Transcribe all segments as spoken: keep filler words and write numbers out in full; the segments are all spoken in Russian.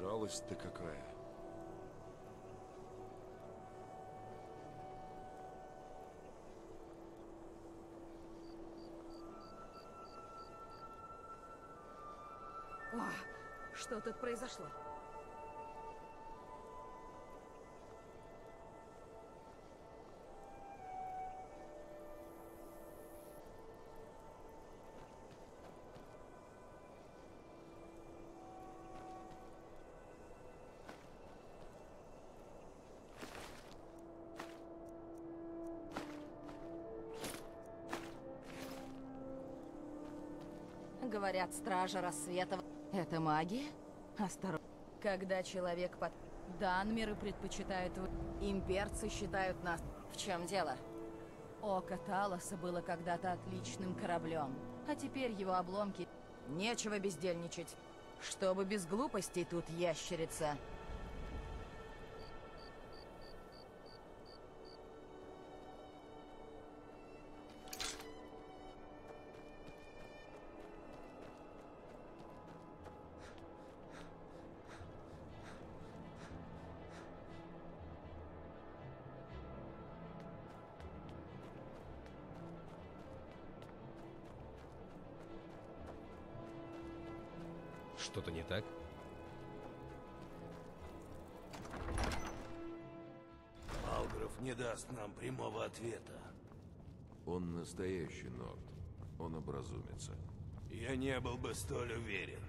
Жалость-то какая. О, что тут произошло? Говорят, стража рассвета. Это магия? Осторожно. Когда человек под... Данмеры предпочитают... Имперцы считают нас... В чем дело? Око Талоса было когда-то отличным кораблем, а теперь его обломки... Нечего бездельничать. Чтобы без глупостей тут ящерица. Что-то не так? Алграф не даст нам прямого ответа. Он настоящий норд. Он образумится. Я не был бы столь уверен.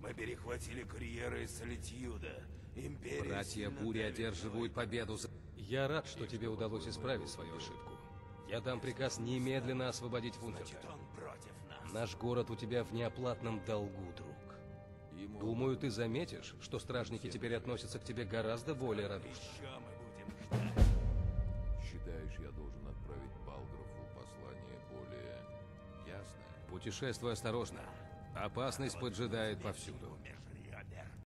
Мы перехватили карьеры из Солитьюда. Империи... Братья Бури одерживают победу за... Я рад, что И тебе что удалось исправить свою ошибку. Я дам приказ немедленно освободить Вунферта. Наш город у тебя в неоплатном долгу, друг. Думаю, ты заметишь, что стражники теперь относятся к тебе гораздо более радушно. Считаешь, я должен отправить Алграфу послание более ясное? Путешествуй осторожно. Опасность поджидает повсюду.